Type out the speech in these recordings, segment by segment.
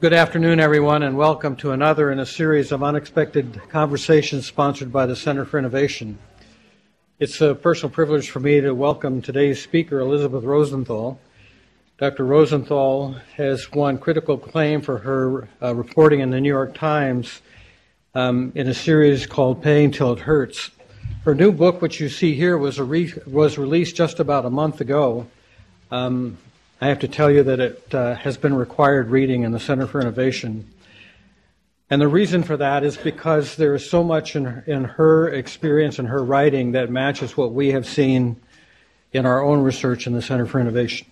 Good afternoon, everyone, and welcome to another in a series of unexpected conversations sponsored by the Center for Innovation. It's a personal privilege for me to welcome today's speaker, Elisabeth Rosenthal. Dr. Rosenthal has won critical acclaim for her reporting in the New York Times in a series called Pain Till It Hurts. Her new book, which you see here, was released just about a month ago. I have to tell you that it has been required reading in the Center for Innovation. And the reason for that is because there is so much in her experience and her writing that matches what we have seen in our own research in the Center for Innovation.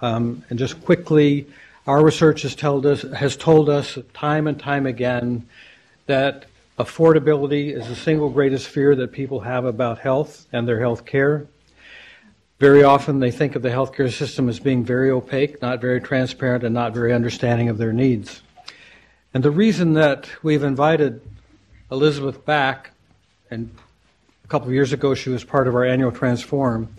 And just quickly, our research has told us time and time again that affordability is the single greatest fear that people have about health and their health care. Very often they think of the healthcare system as being very opaque, not very transparent, and not very understanding of their needs. And the reason that we've invited Elisabeth back, and a couple of years ago she was part of our annual Transform,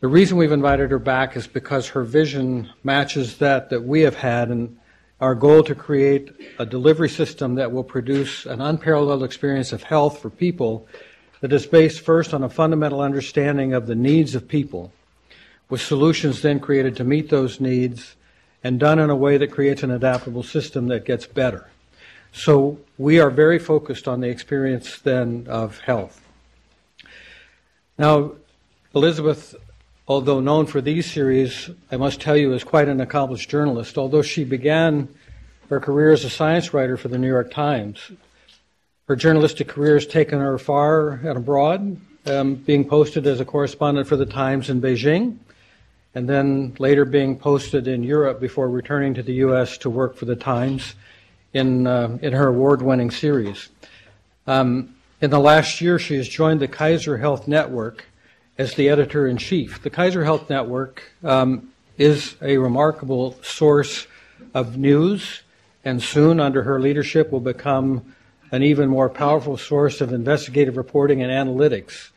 the reason we've invited her back is because her vision matches that we have had and our goal to create a delivery system that will produce an unparalleled experience of health for people that is based first on a fundamental understanding of the needs of people, with solutions then created to meet those needs and done in a way that creates an adaptable system that gets better. So we are very focused on the experience then of health. Now, Elisabeth, although known for these series, I must tell you, is quite an accomplished journalist. Although she began her career as a science writer for the New York Times, her journalistic career has taken her far and abroad, being posted as a correspondent for the Times in Beijing, and then later being posted in Europe before returning to the U.S. to work for the Times in her award-winning series. In the last year, she has joined the Kaiser Health Network as the editor-in-chief. The Kaiser Health Network is a remarkable source of news, and soon, under her leadership, will become an even more powerful source of investigative reporting and analytics,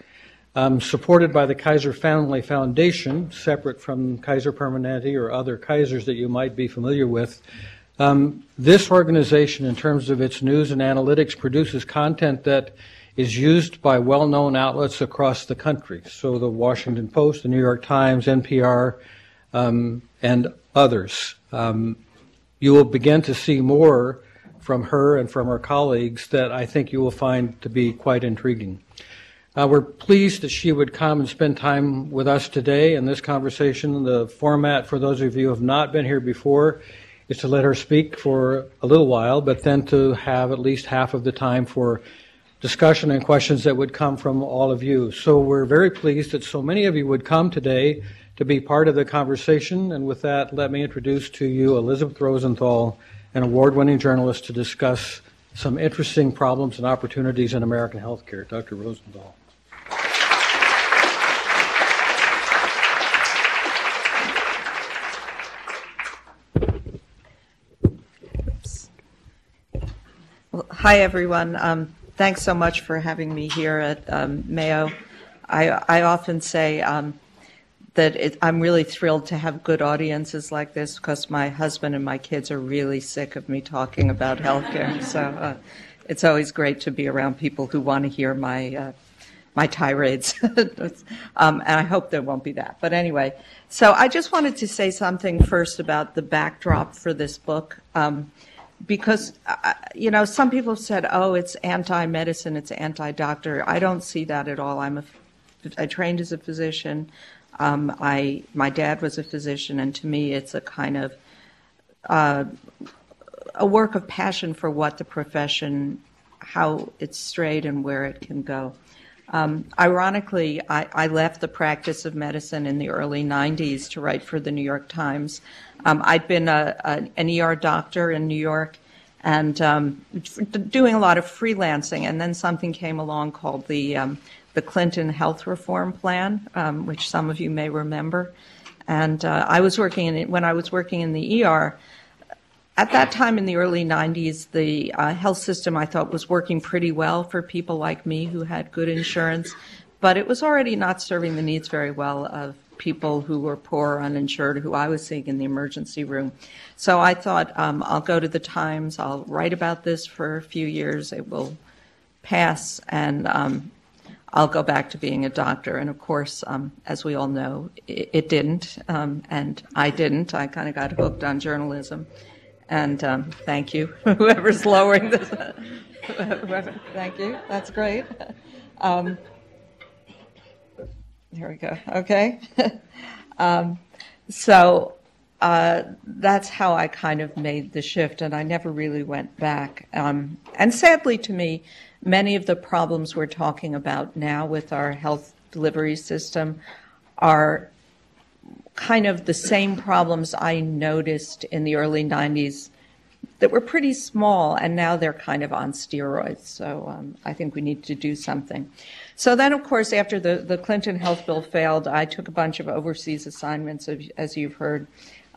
supported by the Kaiser Family Foundation, separate from Kaiser Permanente or other Kaisers that you might be familiar with. This organization, in terms of its news and analytics, produces content that is used by well-known outlets across the country, so the Washington Post, the New York Times, NPR, and others. You will begin to see more from her and from her colleagues that I think you will find to be quite intriguing. We're pleased that she would come and spend time with us today in this conversation. The format, for those of you who have not been here before, is to let her speak for a little while, but then to have at least half of the time for discussion and questions that would come from all of you. So we're very pleased that so many of you would come today to be part of the conversation. And with that, let me introduce to you Elisabeth Rosenthal, an award-winning journalist, to discuss some interesting problems and opportunities in American healthcare. Dr. Rosenthal. Oops. Well, hi, everyone. Thanks so much for having me here at Mayo. I often say that I'm really thrilled to have good audiences like this because my husband and my kids are really sick of me talking about healthcare. So it's always great to be around people who want to hear my my tirades. And I hope there won't be that. But anyway, so I just wanted to say something first about the backdrop for this book, because you know, some people have said, "Oh, it's anti-medicine, it's anti-doctor." I don't see that at all. I trained as a physician. My dad was a physician, and to me it's a kind of a work of passion for what the profession, how it's strayed and where it can go. Ironically, I left the practice of medicine in the early 90s to write for the New York Times. I'd been an ER doctor in New York and doing a lot of freelancing, and then something came along called the Clinton health reform plan, which some of you may remember. And when I was working in the ER, at that time in the early 90s, the health system, I thought, was working pretty well for people like me who had good insurance, but it was already not serving the needs very well of people who were poor, uninsured, who I was seeing in the emergency room. So I thought, I'll go to the Times, I'll write about this for a few years, it will pass, and I'll go back to being a doctor. And of course, as we all know, it didn't, and I didn't. I kind of got hooked on journalism. And thank you, whoever's lowering this. Thank you, that's great. There we go, okay. So that's how I kind of made the shift, and I never really went back. And sadly to me, many of the problems we're talking about now with our health delivery system are kind of the same problems I noticed in the early 90s that were pretty small, and now they're kind of on steroids. So I think we need to do something. So then, of course, after the Clinton health bill failed, I took a bunch of overseas assignments, as you've heard.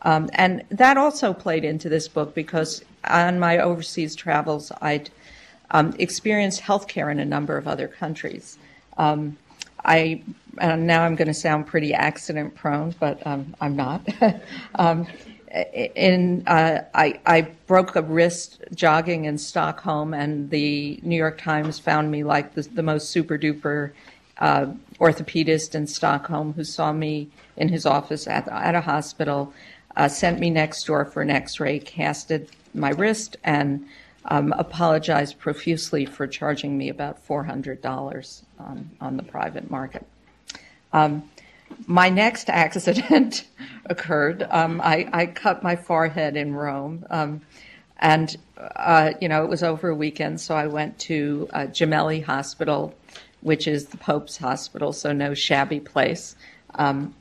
And that also played into this book, because on my overseas travels, I'd experienced healthcare in a number of other countries. Now I'm going to sound pretty accident-prone, but I'm not. I broke a wrist jogging in Stockholm, and the New York Times found me like the most super-duper orthopedist in Stockholm, who saw me in his office at a hospital, sent me next door for an X-ray, casted my wrist, and apologized profusely for charging me about $400 on the private market. My next accident occurred. I cut my forehead in Rome, and it was over a weekend, so I went to Gemelli Hospital, which is the Pope's hospital, so no shabby place.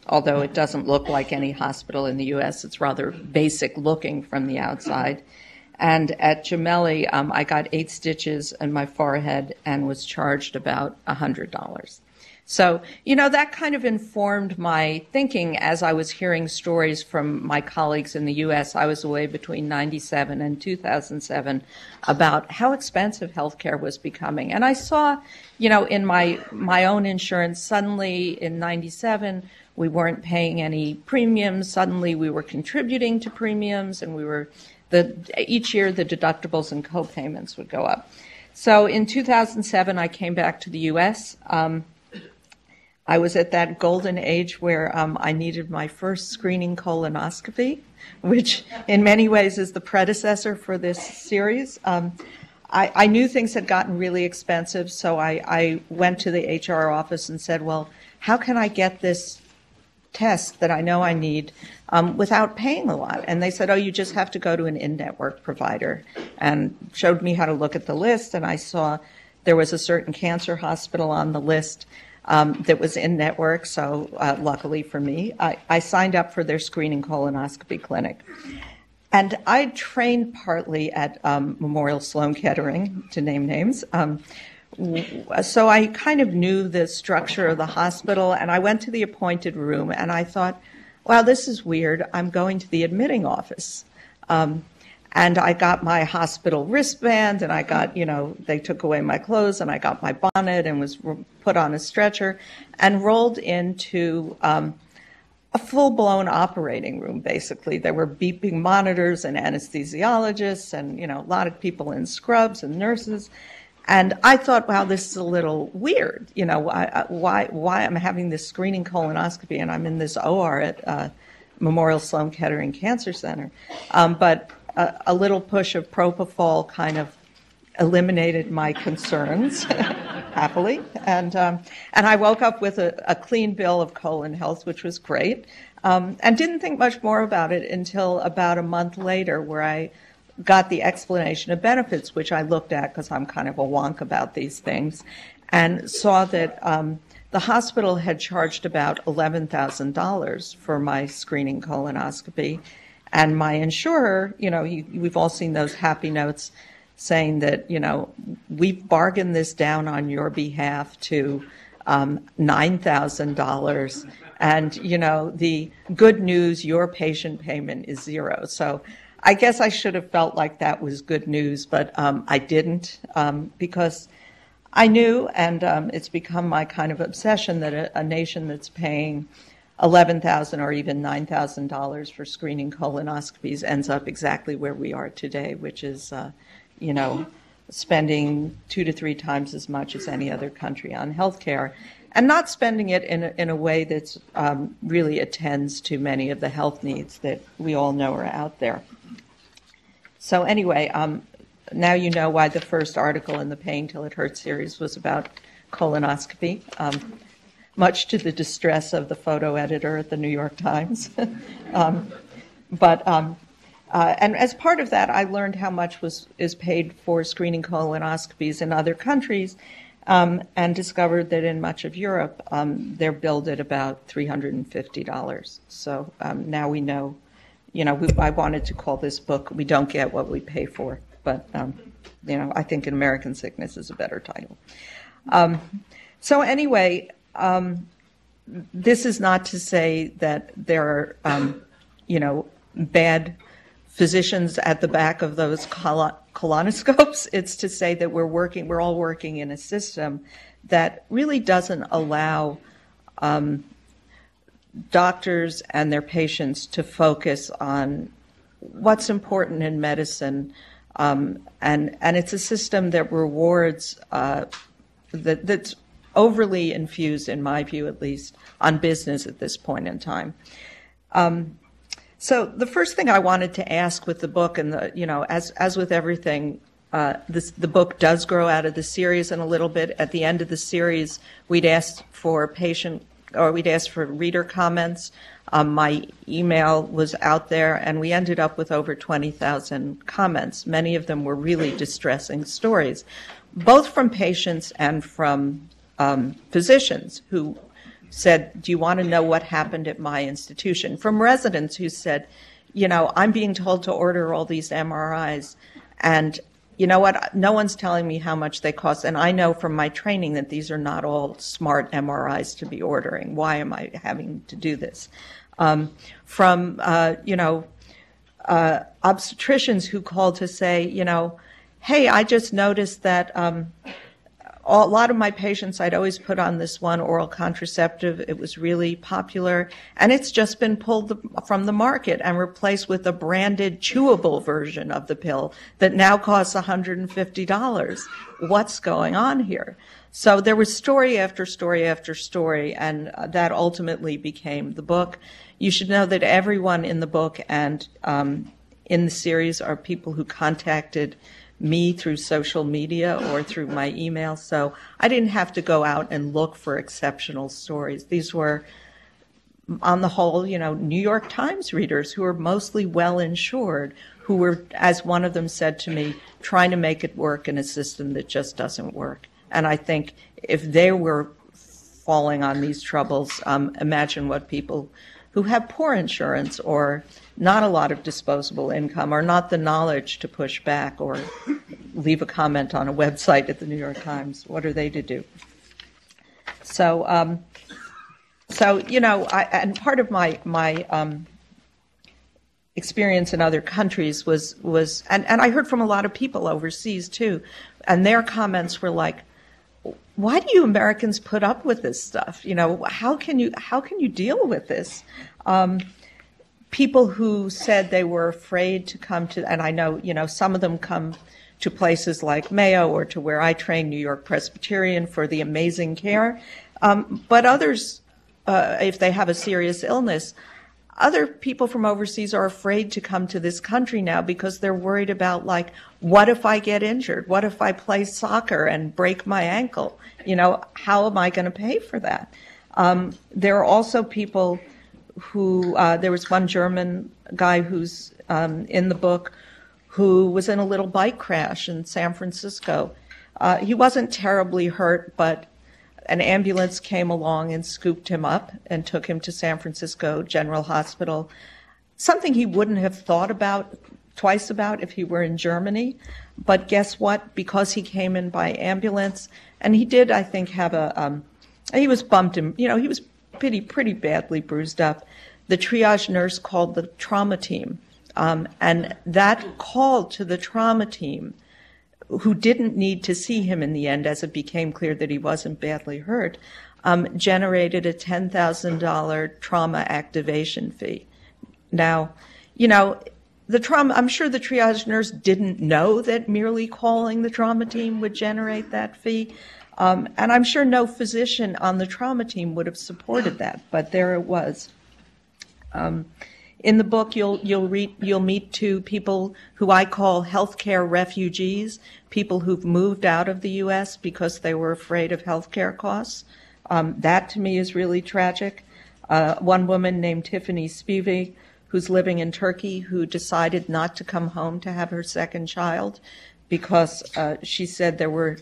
Although it doesn't look like any hospital in the U.S., it's rather basic looking from the outside. And at Gemelli, I got 8 stitches in my forehead and was charged about $100. So, that kind of informed my thinking as I was hearing stories from my colleagues in the U.S. I was away between 97 and 2007 about how expensive healthcare was becoming. And I saw, in my own insurance, suddenly in 97, we weren't paying any premiums. Suddenly we were contributing to premiums, and we were... each year, the deductibles and co-payments would go up. So in 2007, I came back to the U.S. I was at that golden age where I needed my first screening colonoscopy, which in many ways is the predecessor for this series. I knew things had gotten really expensive, so I went to the HR office and said, well, how can I get this test that I know I need without paying a lot? And they said, oh, you just have to go to an in-network provider, and showed me how to look at the list. And I saw there was a certain cancer hospital on the list that was in-network, so luckily for me, I signed up for their screening colonoscopy clinic. And I trained partly at Memorial Sloan Kettering, to name names, so I kind of knew the structure of the hospital, and I went to the appointed room, and I thought, wow, this is weird. I'm going to the admitting office. And I got my hospital wristband, and I got, they took away my clothes, and I got my bonnet and was put on a stretcher and rolled into a full-blown operating room, basically. There were beeping monitors and anesthesiologists and, a lot of people in scrubs and nurses. And I thought, wow, this is a little weird. Why I'm having this screening colonoscopy and I'm in this OR at Memorial Sloan Kettering Cancer Center. But a little push of propofol kind of eliminated my concerns, happily. And I woke up with a clean bill of colon health, which was great, and didn't think much more about it until about a month later, where I got the explanation of benefits, which I looked at because I'm kind of a wonk about these things, and saw that the hospital had charged about $11,000 for my screening colonoscopy. And my insurer, we've all seen those happy notes saying that, we've bargained this down on your behalf to $9,000. And, the good news, your patient payment is zero. So I guess I should have felt like that was good news, but I didn't, because I knew, and it's become my kind of obsession, that a nation that's paying $11,000 or even $9,000 for screening colonoscopies ends up exactly where we are today, which is, spending 2 to 3 times as much as any other country on healthcare, and not spending it in a way that's really attends to many of the health needs that we all know are out there. So anyway, now you know why the first article in the Pain Till It Hurts series was about colonoscopy, much to the distress of the photo editor at the New York Times. And as part of that, I learned how much is paid for screening colonoscopies in other countries, and discovered that in much of Europe, they're billed at about $350. So now we know, I wanted to call this book, We Don't Get What We Pay For, but, I think An American Sickness is a better title. So anyway, this is not to say that there are, bad physicians at the back of those colonoscopes. It's to say that we're all working in a system that really doesn't allow doctors and their patients to focus on what's important in medicine. And it's a system that rewards, that's overly infused, in my view at least, on business at this point in time. So the first thing I wanted to ask with the book, and as with everything, the book does grow out of the series in a little bit. At the end of the series, we'd asked for reader comments. My email was out there, and we ended up with over 20,000 comments. Many of them were really distressing stories, both from patients and from physicians who said, do you want to know what happened at my institution? From residents who said, I'm being told to order all these MRIs, and you know what, no one's telling me how much they cost, and I know from my training that these are not all smart MRIs to be ordering. Why am I having to do this? From obstetricians who called to say, hey, I just noticed that a lot of my patients, I'd always put on this one oral contraceptive. It was really popular, and it's just been pulled from the market and replaced with a branded chewable version of the pill that now costs $150. What's going on here? So there was story after story after story, and that ultimately became the book. You should know that everyone in the book and in the series are people who contacted me through social media or through my email, so I didn't have to go out and look for exceptional stories. These were, on the whole, New York Times readers who were mostly well-insured, who were, as one of them said to me, trying to make it work in a system that just doesn't work. And I think if they were falling on these troubles, imagine what people who have poor insurance or not a lot of disposable income or not the knowledge to push back or leave a comment on a website at the New York Times. What are they to do? So, and part of my experience in other countries was and I heard from a lot of people overseas too, and their comments were like, why do you Americans put up with this stuff? How can you deal with this? People who said they were afraid to come to, and I know, some of them come to places like Mayo or to where I train, New York Presbyterian, for the amazing care. But others, if they have a serious illness, other people from overseas are afraid to come to this country now because they're worried about, like, what if I get injured? What if I play soccer and break my ankle? How am I going to pay for that? There are also people who, there was one German guy who's in the book who was in a little bike crash in San Francisco. He wasn't terribly hurt, but an ambulance came along and scooped him up and took him to San Francisco General Hospital, something he wouldn't have thought about twice about if he were in Germany. But guess what? Because he came in by ambulance, and he did, I think, have a, he was bumped in, he was pretty badly bruised up. The triage nurse called the trauma team, and that call to the trauma team, who didn't need to see him in the end as it became clear that he wasn't badly hurt, generated a $10,000 trauma activation fee. Now, you know, the trauma, I'm sure the triage nurse didn't know that merely calling the trauma team would generate that fee. And I'm sure no physician on the trauma team would have supported that, but there it was. In the book, you'll meet two people who I call healthcare refugees, people who've moved out of the U.S. because they were afraid of healthcare costs. That to me is really tragic. One woman named Tiffany Spivey, who's living in Turkey, who decided not to come home to have her second child because she said there were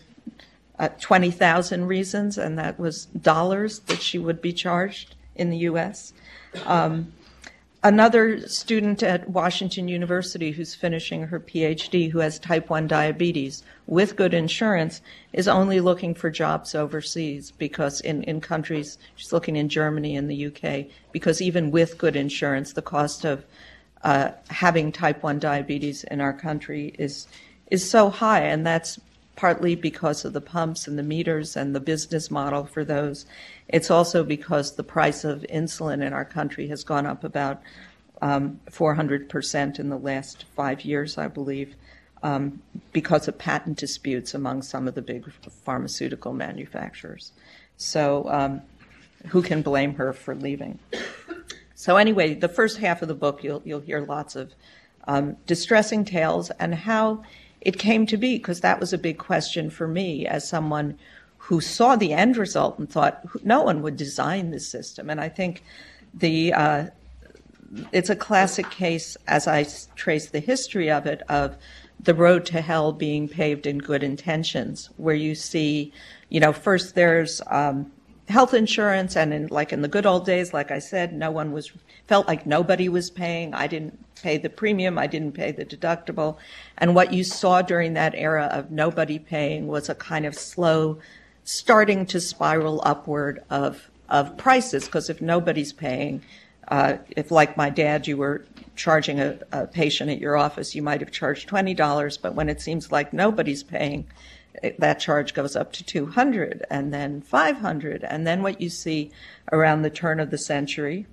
20,000 reasons, and that was dollars that she would be charged in the U.S. Another student at Washington University who's finishing her PhD, who has type 1 diabetes with good insurance, is only looking for jobs overseas because in countries, she's looking in Germany and the UK, because even with good insurance, the cost of having type 1 diabetes in our country is so high, and that's partly because of the pumps and the meters and the business model for those. It's also because the price of insulin in our country has gone up about 400% in the last 5 years, I believe, because of patent disputes among some of the big pharmaceutical manufacturers. So who can blame her for leaving? So anyway, the first half of the book, you'll hear lots of distressing tales and how it came to be, because that was a big question for me as someone who saw the end result and thought no one would design this system. And I think the it's a classic case, as I trace the history of it, of the road to hell being paved in good intentions, where you see, you know, first there's health insurance, and in the good old days, like I said, felt like nobody was paying. I didn't pay the premium, I didn't pay the deductible, and what you saw during that era of nobody paying was a kind of slow starting to spiral upward of prices, because if nobody's paying, if like my dad, you were charging a patient at your office, you might have charged $20, but when it seems like nobody's paying, that charge goes up to $200 and then $500. And then what you see around the turn of the century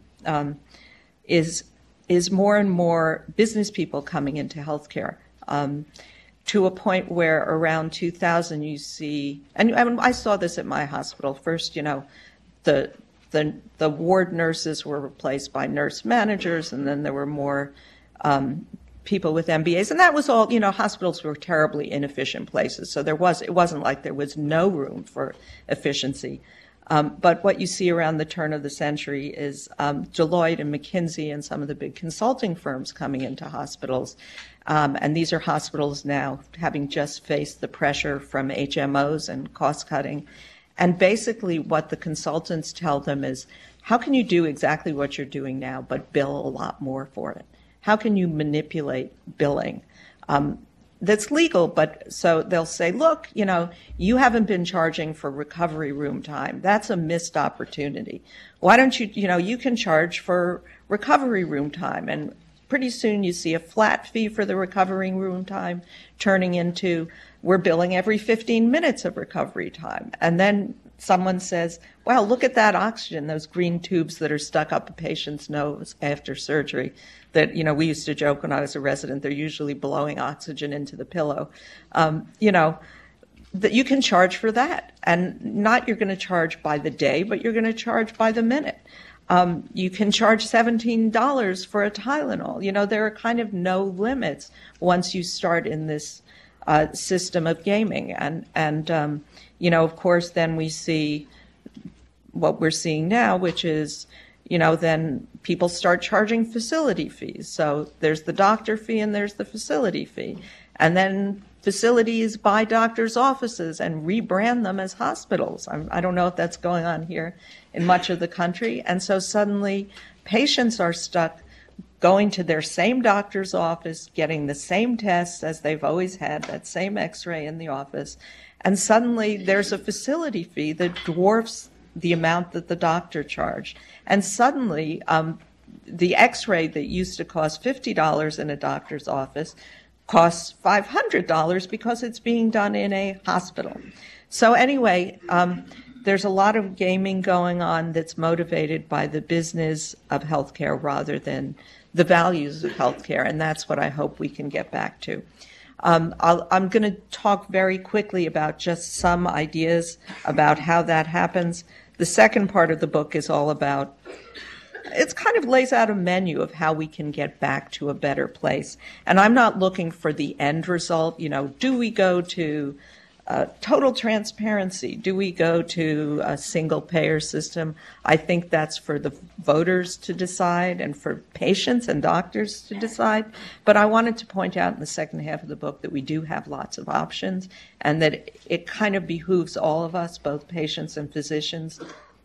is more and more business people coming into healthcare, to a point where around 2000 you see, and I saw this at my hospital first, you know, the ward nurses were replaced by nurse managers, and then there were more people with MBAs, and that was all, you know, hospitals were terribly inefficient places, so it wasn't like there was no room for efficiency. But what you see around the turn of the century is Deloitte and McKinsey and some of the big consulting firms coming into hospitals, and these are hospitals now having just faced the pressure from HMOs and cost cutting, and basically what the consultants tell them is, how can you do exactly what you're doing now but bill a lot more for it? How can you manipulate billing? That's legal, but so they'll say, look, you know, you haven't been charging for recovery room time. That's a missed opportunity. Why don't you, you know, you can charge for recovery room time. And pretty soon you see a flat fee for the recovery room time turning into, we're billing every 15 minutes of recovery time. And then someone says, wow, look at that oxygen, those green tubes that are stuck up a patient's nose after surgery that, you know, we used to joke when I was a resident, they're usually blowing oxygen into the pillow. You know, that you can charge for that, and not you're going to charge by the day, but you're going to charge by the minute. You can charge $17 for a Tylenol. You know, there are kind of no limits once you start in this system of gaming. And you know, of course, then we see what we're seeing now, which is, you know, then people start charging facility fees. So there's the doctor fee and there's the facility fee. And then facilities buy doctors' offices and rebrand them as hospitals. I don't know if that's going on here in much of the country. And so suddenly patients are stuck going to their same doctor's office, getting the same tests as they've always had, that same x-ray in the office. And suddenly there's a facility fee that dwarfs the amount that the doctor charged. And suddenly the x-ray that used to cost $50 in a doctor's office costs $500 because it's being done in a hospital. So anyway, there's a lot of gaming going on that's motivated by the business of healthcare rather than the values of healthcare, and that's what I hope we can get back to. I'm going to talk very quickly about just some ideas about how that happens. The second part of the book is all about, it kind of lays out a menu of how we can get back to a better place. And I'm not looking for the end result. You know, do we go to total transparency? Do we go to a single payer system? I think that's for the voters to decide and for patients and doctors to decide. But I wanted to point out in the second half of the book that we do have lots of options and that it kind of behooves all of us, both patients and physicians,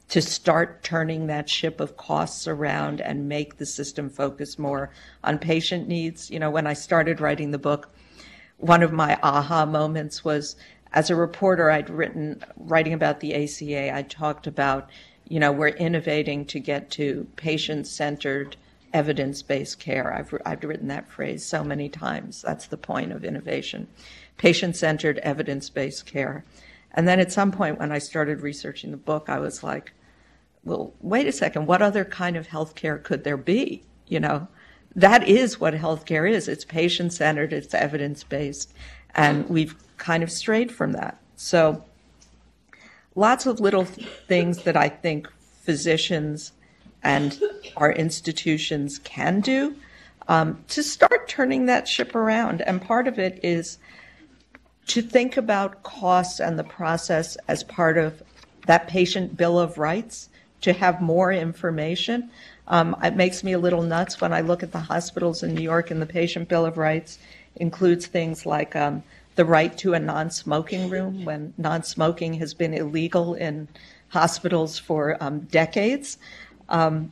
to start turning that ship of costs around and make the system focus more on patient needs. You know, when I started writing the book, one of my aha moments was, as a reporter, I'd writing about the ACA, I talked about, you know, we're innovating to get to patient-centered, evidence-based care. I've written that phrase so many times. That's the point of innovation, patient-centered, evidence-based care. And then at some point when I started researching the book, I was like, well, wait a second, what other kind of healthcare could there be? You know, that is what healthcare is. It's patient-centered, it's evidence-based, and we've kind of strayed from that. So lots of little things that I think physicians and our institutions can do to start turning that ship around. And part of it is to think about costs and the process as part of that patient bill of rights, to have more information. It makes me a little nuts when I look at the hospitals in New York, and the patient bill of rights includes things like the right to a non-smoking room, when non-smoking has been illegal in hospitals for decades. And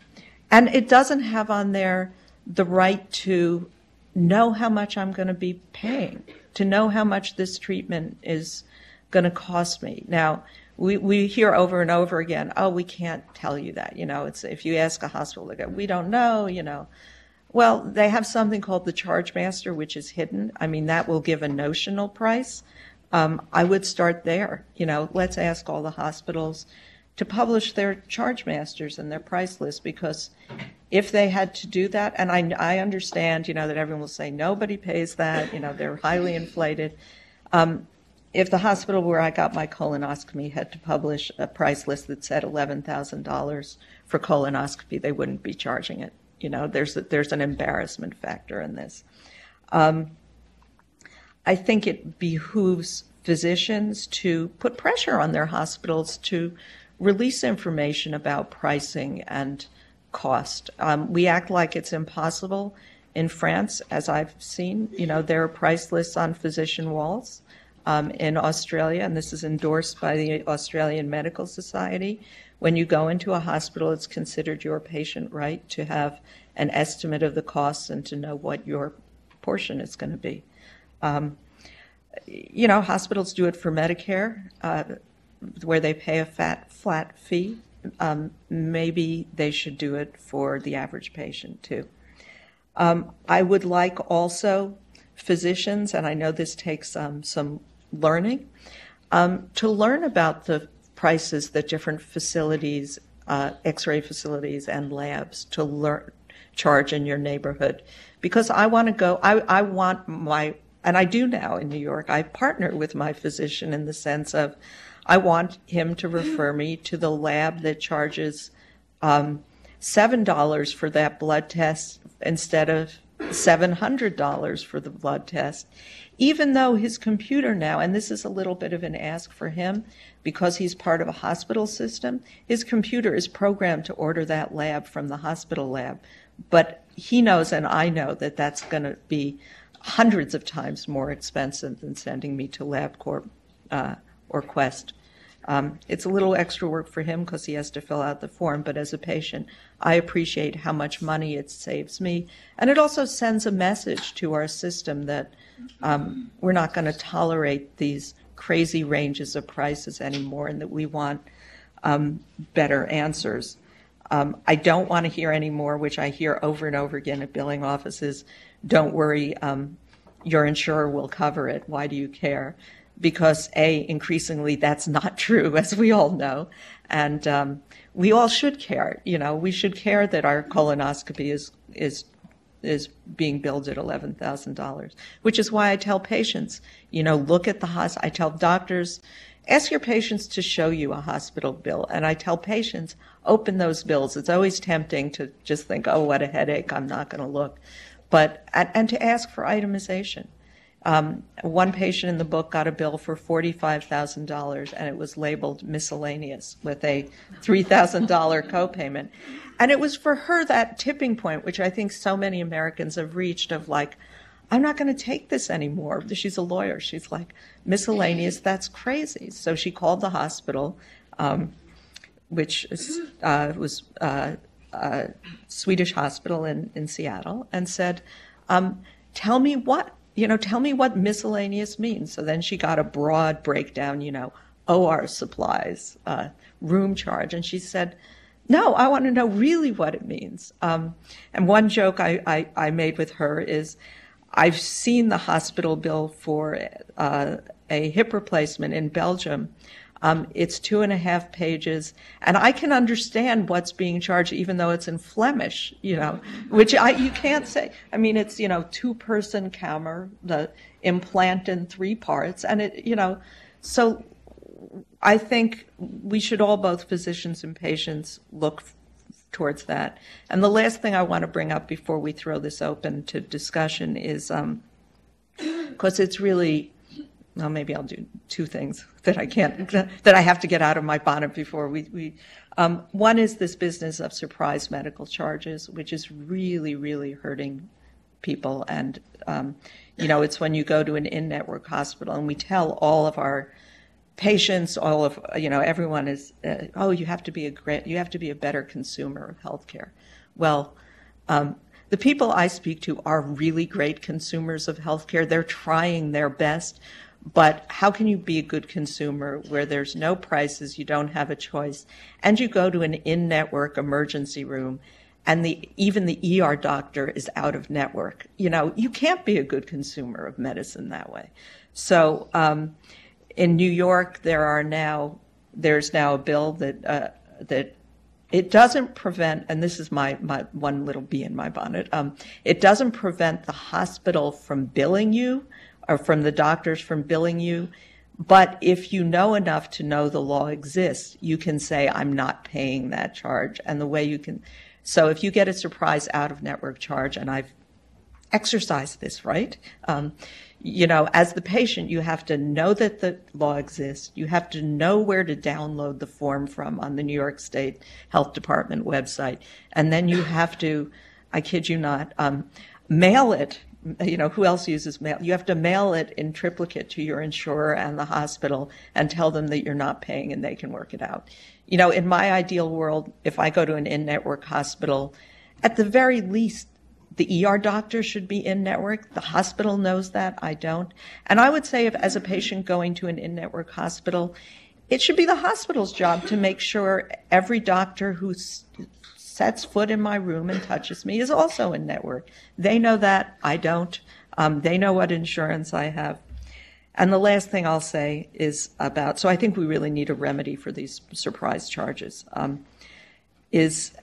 it doesn't have on there the right to know how much I'm going to be paying, to know how much this treatment is going to cost me. Now, we hear over and over again, oh, we can't tell you that. You know, it's, if you ask a hospital, they go, we don't know, you know. Well, they have something called the Charge Master, which is hidden. I mean, that will give a notional price. I would start there. You know, let's ask all the hospitals to publish their Charge Masters and their price list, because if they had to do that, and I understand, you know, that everyone will say nobody pays that, you know, they're highly inflated. If the hospital where I got my colonoscopy had to publish a price list that said $11,000 for colonoscopy, they wouldn't be charging it. You know, there's an embarrassment factor in this. I think it behooves physicians to put pressure on their hospitals to release information about pricing and cost. We act like it's impossible. In France, as I've seen, you know, there are price lists on physician walls. In Australia, and this is endorsed by the Australian Medical Society, when you go into a hospital, it's considered your patient right to have an estimate of the costs and to know what your portion is going to be. You know, hospitals do it for Medicare, where they pay a flat fee. Maybe they should do it for the average patient, too. I would like also physicians, and I know this takes some learning, to learn about the prices that different facilities, x-ray facilities and labs charge in your neighborhood. Because I want to go, I want my, and I do now in New York, I partner with my physician in the sense of I want him to refer me to the lab that charges $7 for that blood test instead of $700 for the blood test, even though his computer now, and this is a little bit of an ask for him because he's part of a hospital system, his computer is programmed to order that lab from the hospital lab. But he knows, and I know, that that's going to be hundreds of times more expensive than sending me to LabCorp or Quest. It's a little extra work for him because he has to fill out the form, but as a patient, I appreciate how much money it saves me. And it also sends a message to our system that we're not going to tolerate these crazy ranges of prices anymore and that we want better answers. I don't want to hear anymore, which I hear over and over again at billing offices, don't worry, your insurer will cover it. Why do you care? because A, increasingly that's not true, as we all know, and we all should care. You know, we should care that our colonoscopy is being billed at $11,000, which is why I tell patients, you know, look at the hospital. I tell doctors, ask your patients to show you a hospital bill. And I tell patients, open those bills. It's always tempting to just think, oh, what a headache, I'm not going to look. But, and to ask for itemization. One patient in the book got a bill for $45,000, and it was labeled miscellaneous with a $3,000 copayment. And it was for her that tipping point, which I think so many Americans have reached, of like, I'm not going to take this anymore. She's a lawyer. She's like, miscellaneous, that's crazy. So she called the hospital, which was a Swedish hospital in Seattle, and said, tell me what, you know, tell me what miscellaneous means. So then she got a broad breakdown, you know, OR supplies, room charge. And she said, no, I want to know really what it means. And one joke I made with her is, I've seen the hospital bill for a hip replacement in Belgium. It's 2.5 pages, and I can understand what's being charged, even though it's in Flemish, you know, which you can't say. I mean, it's, you know, two-person camera, the implant in 3 parts, and it, you know. So I think we should all, both physicians and patients, look towards that. And the last thing I want to bring up before we throw this open to discussion is, because it's really, well, maybe I'll do two things that I can't, that I have to get out of my bonnet before we one is this business of surprise medical charges, which is really, really hurting people. And, you know, it's when you go to an in-network hospital, and we tell all of our patients, all of, you know, everyone is, oh, you have to be you have to be a better consumer of healthcare. Well, the people I speak to are really great consumers of healthcare. They're trying their best, but how can you be a good consumer where there's no prices, you don't have a choice, and you go to an in-network emergency room, and even the ER doctor is out of network? You know, you can't be a good consumer of medicine that way. So, in New York, there's now a bill that that it doesn't prevent, and this is my one little bee in my bonnet. It doesn't prevent the hospital from billing you, or from the doctors from billing you, but if you know enough to know the law exists, you can say, I'm not paying that charge. And the way you can, so if you get a surprise out-of-network charge, and I've exercised this, right? You know, as the patient, you have to know that the law exists. You have to know where to download the form from on the New York State Health Department website. And then you have to, I kid you not, mail it. You know, who else uses mail? You have to mail it in triplicate to your insurer and the hospital and tell them that you're not paying, and they can work it out. You know, in my ideal world, if I go to an in-network hospital, at the very least, the ER doctor should be in-network. The hospital knows that. I don't. And I would say, if as a patient going to an in-network hospital, it should be the hospital's job to make sure every doctor who sets foot in my room and touches me is also in-network. They know that. I don't. They know what insurance I have. And the last thing I'll say is about, so I think we really need a remedy for these surprise charges. And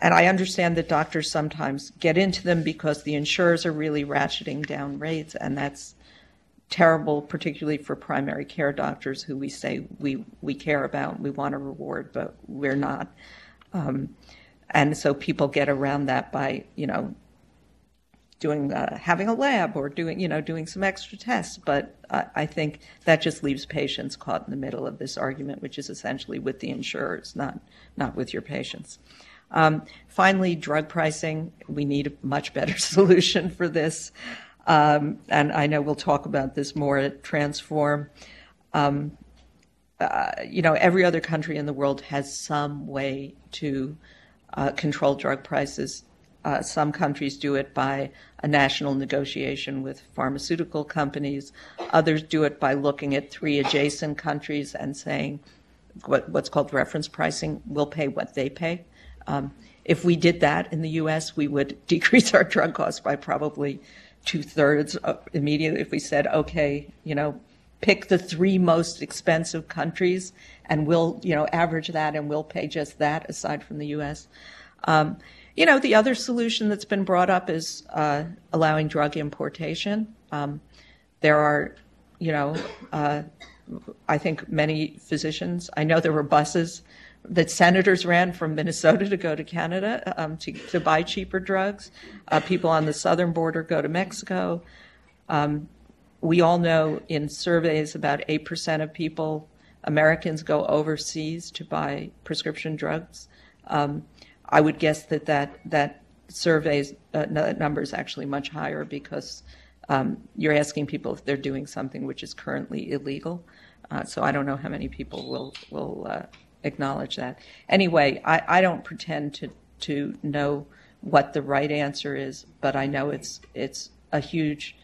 I understand that doctors sometimes get into them because the insurers are really ratcheting down rates, and that's terrible, particularly for primary care doctors who we say we care about and we want to reward, but we're not. And so people get around that by, you know, doing having a lab or doing, you know, doing some extra tests. But I think that just leaves patients caught in the middle of this argument, which is essentially with the insurers, not with your patients. Finally, drug pricing. We need a much better solution for this. And I know we'll talk about this more at Transform. You know, every other country in the world has some way to control drug prices. Some countries do it by a national negotiation with pharmaceutical companies. Others do it by looking at 3 adjacent countries and saying what's called reference pricing. We'll pay what they pay. If we did that in the U.S., we would decrease our drug costs by probably 2/3 immediately. If we said, okay, you know, pick the three most expensive countries, and we'll, you know, average that, and we'll pay just that aside from the U.S. You know, the other solution that's been brought up is allowing drug importation. There are, you know, I think many physicians, I know there were buses that senators ran from Minnesota to go to Canada to buy cheaper drugs. People on the southern border go to Mexico. We all know in surveys about 8% of people, Americans, go overseas to buy prescription drugs. I would guess that that survey's number is actually much higher because you're asking people if they're doing something which is currently illegal. So I don't know how many people will acknowledge that. Anyway, I don't pretend to know what the right answer is, but I know it's a huge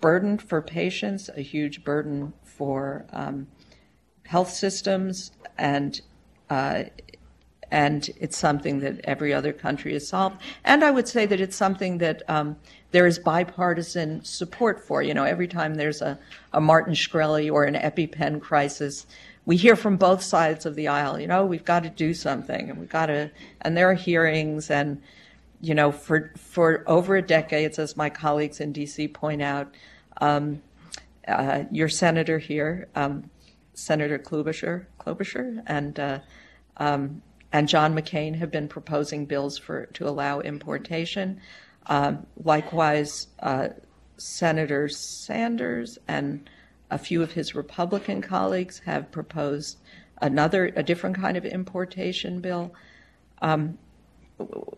burden for patients, a huge burden for health systems, and it's something that every other country has solved. And I would say that it's something that there is bipartisan support for. You know, every time there's a Martin Shkreli or an EpiPen crisis, we hear from both sides of the aisle, you know, we've got to do something, and we've got to, and there are hearings, and, you know, for over a decade, as my colleagues in D.C. point out, your senator here, Senator Klobuchar, and John McCain have been proposing bills to allow importation. Likewise, Senator Sanders and a few of his Republican colleagues have proposed a different kind of importation bill.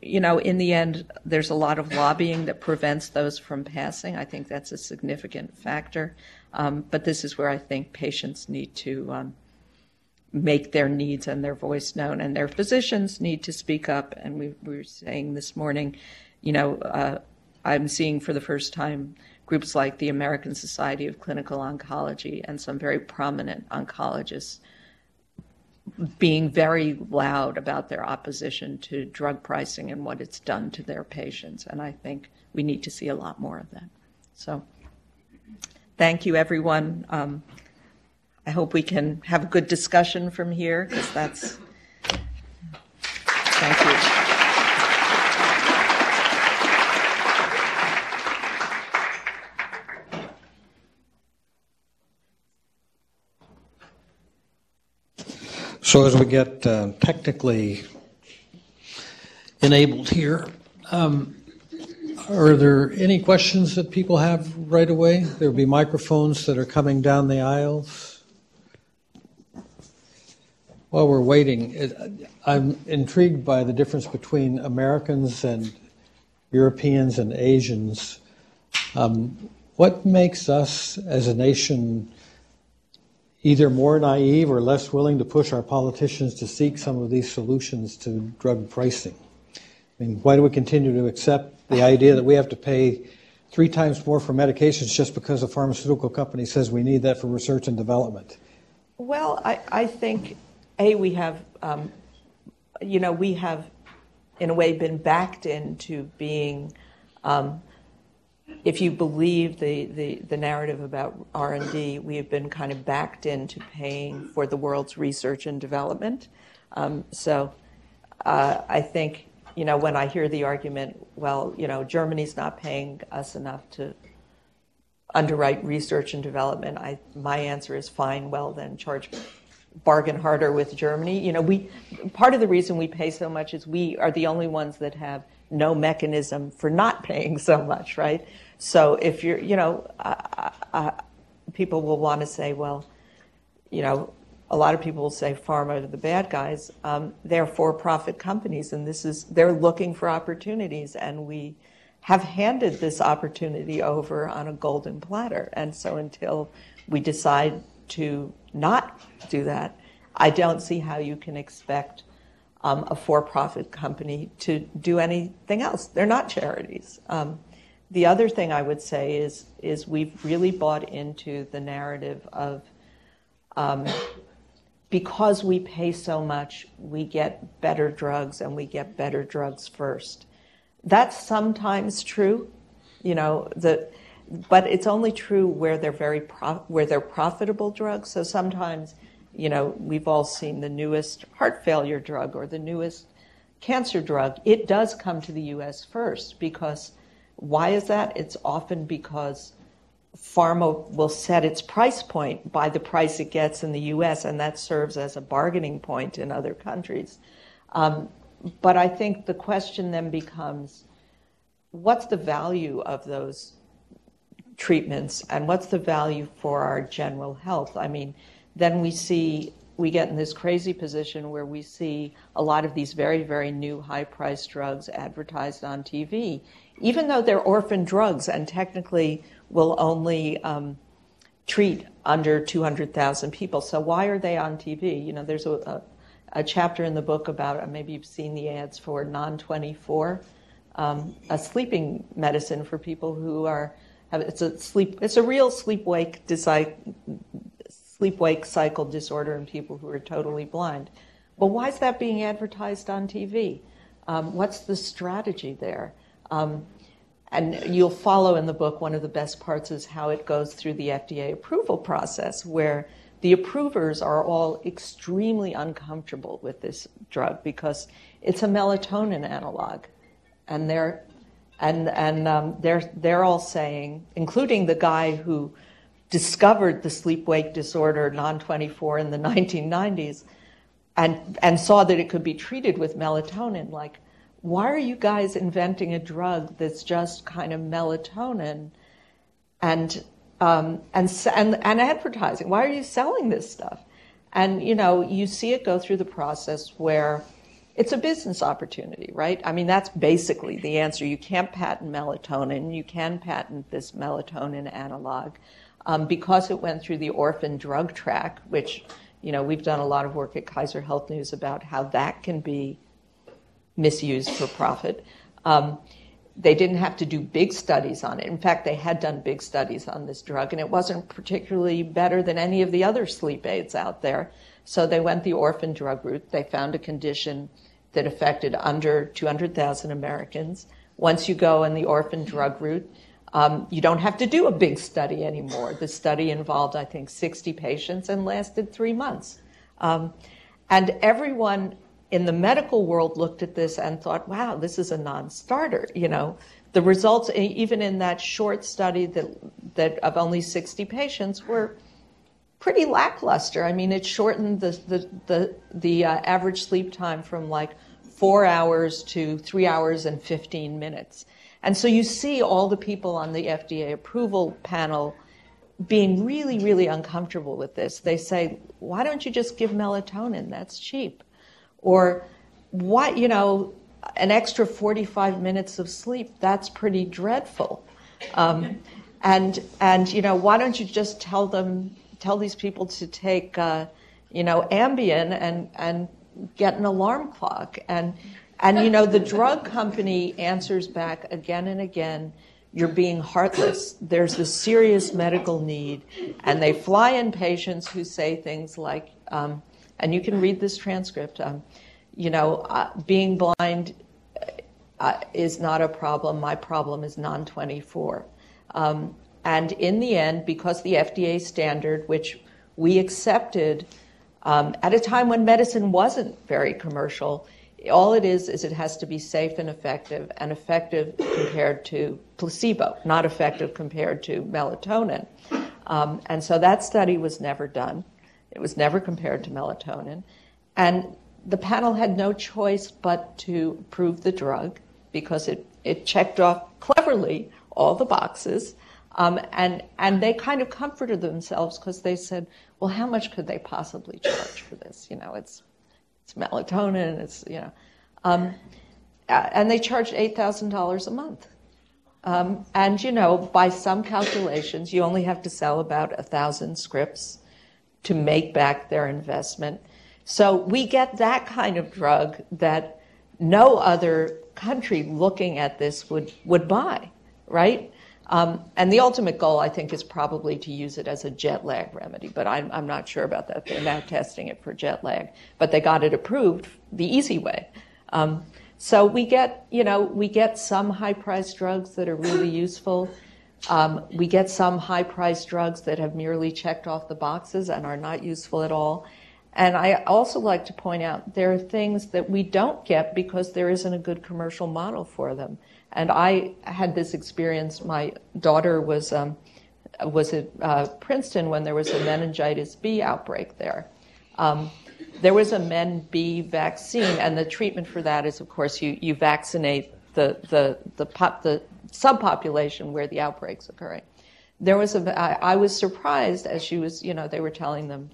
You know, in the end, there's a lot of lobbying that prevents those from passing. I think that's a significant factor. But this is where I think patients need to make their needs and their voice known, and their physicians need to speak up. And we were saying this morning, you know, I'm seeing for the first time groups like the American Society of Clinical Oncology and some very prominent oncologists being very loud about their opposition to drug pricing and what it's done to their patients. And I think we need to see a lot more of that. So thank you, everyone. I hope we can have a good discussion from here, because that's... Thank you. So as we get technically enabled here, are there any questions that people have right away? There'll be microphones that are coming down the aisles. While we're waiting, I'm intrigued by the difference between Americans and Europeans and Asians. What makes us as a nation either more naive or less willing to push our politicians to seek some of these solutions to drug pricing? I mean, why do we continue to accept the idea that we have to pay 3 times more for medications just because a pharmaceutical company says we need that for research and development? Well, I think, A, we have, you know, we have, in a way, been backed into being... if you believe the narrative about R&D, we have been kind of backed into paying for the world's research and development. So I think, you know, when I hear the argument, well, you know, Germany's not paying us enough to underwrite research and development, my answer is fine, well then bargain harder with Germany. You know, part of the reason we pay so much is we are the only ones that have no mechanism for not paying so much, right? So if you're, you know, people will want to say, well, you know, a lot of people will say pharma are the bad guys. They're for-profit companies, and they're looking for opportunities, and we have handed this opportunity over on a golden platter. And so until we decide to not do that, I don't see how you can expect a for-profit company to do anything else. They're not charities. The other thing I would say is we've really bought into the narrative of because we pay so much, we get better drugs, and we get better drugs first. That's sometimes true. You know, But it's only true where they're profitable drugs. So sometimes, you know, we've all seen the newest heart failure drug or the newest cancer drug. It does come to the U.S. first because why is that? It's often because pharma will set its price point by the price it gets in the U.S., and that serves as a bargaining point in other countries. But I think the question then becomes, what's the value of those treatments and what's the value for our general health? I mean, then we get in this crazy position where we see a lot of these very, very new high-priced drugs advertised on TV, even though they're orphan drugs and technically will only treat under 200,000 people. So why are they on TV? You know, there's a chapter in the book about, maybe you've seen the ads for non-24, a sleeping medicine for people who are, it's a real sleep-wake cycle disorder in people who are totally blind. But why is that being advertised on TV? What's the strategy there? And you'll follow in the book, one of the best parts is how it goes through the FDA approval process, where the approvers are all extremely uncomfortable with this drug because it's a melatonin analog. And they're all saying, including the guy who discovered the sleep-wake disorder non-24 in the 1990s and saw that it could be treated with melatonin, like, why are you guys inventing a drug that's just kind of melatonin and advertising? Why are you selling this stuff? And, you know, you see it go through the process where it's a business opportunity, right? I mean, that's basically the answer. You can't patent melatonin. You can patent this melatonin analog. Because it went through the orphan drug track, which, you know, we've done a lot of work at Kaiser Health News about how that can be misused for profit. They didn't have to do big studies on it. In fact, they had done big studies on this drug, and it wasn't particularly better than any of the other sleep aids out there. So they went the orphan drug route. They found a condition that affected under 200,000 Americans. Once you go in the orphan drug route, you don't have to do a big study anymore. The study involved, I think, 60 patients and lasted 3 months. And everyone in the medical world looked at this and thought, wow, this is a non-starter. You know, the results, even in that short study that of only 60 patients, were pretty lackluster. I mean, it shortened the average sleep time from like 4 hours to 3 hours and 15 minutes. And so you see all the people on the FDA approval panel being really, really uncomfortable with this. They say, why don't you just give melatonin? That's cheap. Or what, you know, an extra 45 minutes of sleep, that's pretty dreadful. And you know, why don't you just tell these people to take, you know, Ambien and get an alarm clock. And, you know, the drug company answers back again and again, you're being heartless. There's a serious medical need. And they fly in patients who say things like, and you can read this transcript, you know, being blind is not a problem. My problem is non-24. And in the end, because the FDA standard, which we accepted at a time when medicine wasn't very commercial, all it is it has to be safe and effective compared to placebo, not effective compared to melatonin. And so that study was never done. It was never compared to melatonin. And the panel had no choice but to approve the drug because it checked off cleverly all the boxes. And they kind of comforted themselves because they said, well, how much could they possibly charge for this? You know, it's melatonin, it's, you know. And they charged $8,000 a month. And, you know, by some calculations, you only have to sell about 1,000 scripts to make back their investment. So we get that kind of drug that no other country looking at this would buy, right? And the ultimate goal, I think, is probably to use it as a jet lag remedy, but I'm not sure about that. They're now testing it for jet lag, but they got it approved the easy way. So we get some high-priced drugs that are really useful. We get some high-priced drugs that have merely checked off the boxes and are not useful at all. And I also like to point out there are things that we don't get because there isn't a good commercial model for them. And I had this experience. My daughter was at Princeton when there was a meningitis B outbreak there. There was a MenB vaccine, and the treatment for that is, of course, you vaccinate the subpopulation where the outbreak's occurring. There was a, I was surprised as she was, they were telling them,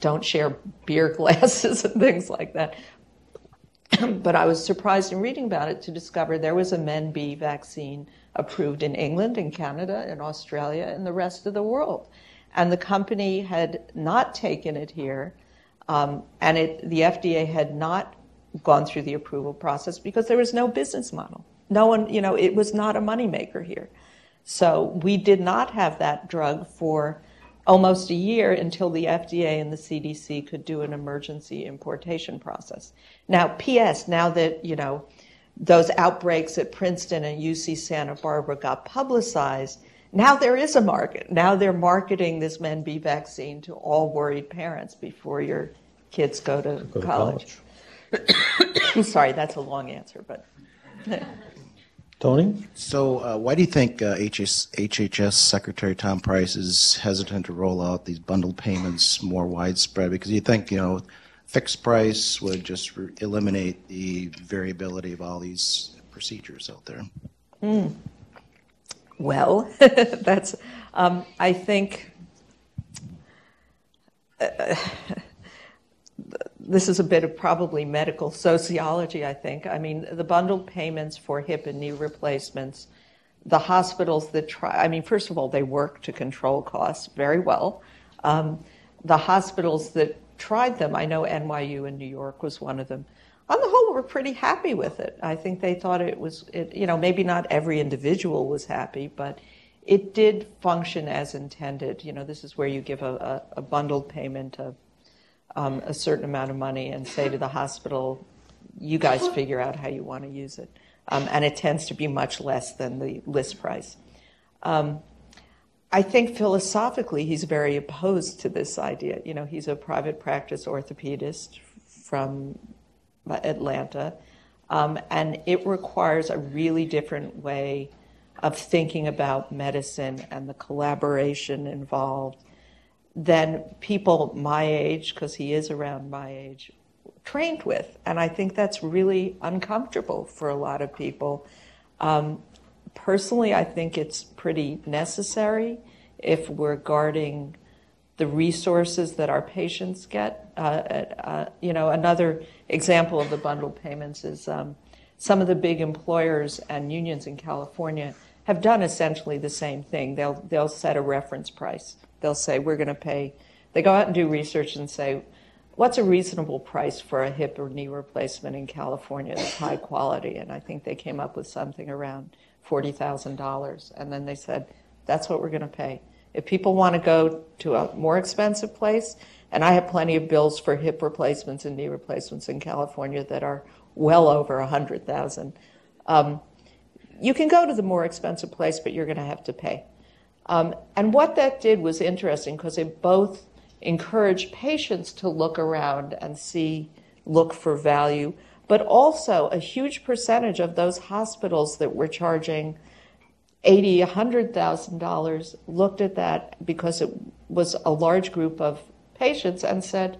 don't share beer glasses and things like that. But I was surprised in reading about it to discover there was a MenB vaccine approved in England, in Canada, in Australia, and the rest of the world. And the company had not taken it here, and the FDA had not gone through the approval process because there was no business model. No one, it was not a moneymaker here. So we did not have that drug for almost a year until the FDA and the CDC could do an emergency importation process. Now, P.S., now that, those outbreaks at Princeton and UC Santa Barbara got publicized, now there is a market. Now they're marketing this MenB vaccine to all worried parents before your kids go to college. I'm sorry, that's a long answer, but... Tony? So why do you think HHS Secretary Tom Price is hesitant to roll out these bundled payments more widespread? Because you think, fixed price would just eliminate the variability of all these procedures out there. Mm. Well, that's, I think, this is a bit of probably medical sociology, I think. I mean, the bundled payments for hip and knee replacements, the hospitals that try, first of all, they work to control costs very well. The hospitals that tried them, I know NYU in New York was one of them, on the whole were pretty happy with it. I think they thought it was, maybe not every individual was happy, but it did function as intended. This is where you give a bundled payment of a certain amount of money and say to the hospital, you guys figure out how you want to use it. And it tends to be much less than the list price. I think philosophically he's very opposed to this idea. He's a private practice orthopedist from Atlanta, and it requires a really different way of thinking about medicine and the collaboration involved than people my age, because he is around my age, trained with. And I think that's really uncomfortable for a lot of people. Personally, I think it's pretty necessary if we're guarding the resources that our patients get. Another example of the bundled payments is some of the big employers and unions in California have done essentially the same thing. They'll set a reference price. They'll say, we're going to pay. They go out and do research and say, what's a reasonable price for a hip or knee replacement in California that's high quality? And I think they came up with something around $40,000. And then they said, that's what we're going to pay. If people want to go to a more expensive place, and I have plenty of bills for hip replacements and knee replacements in California that are well over $100,000, you can go to the more expensive place, but you're going to have to pay. And what that did was interesting because it both encouraged patients to look around and look for value, but also a huge percentage of those hospitals that were charging $80,000, $100,000 looked at that because it was a large group of patients and said,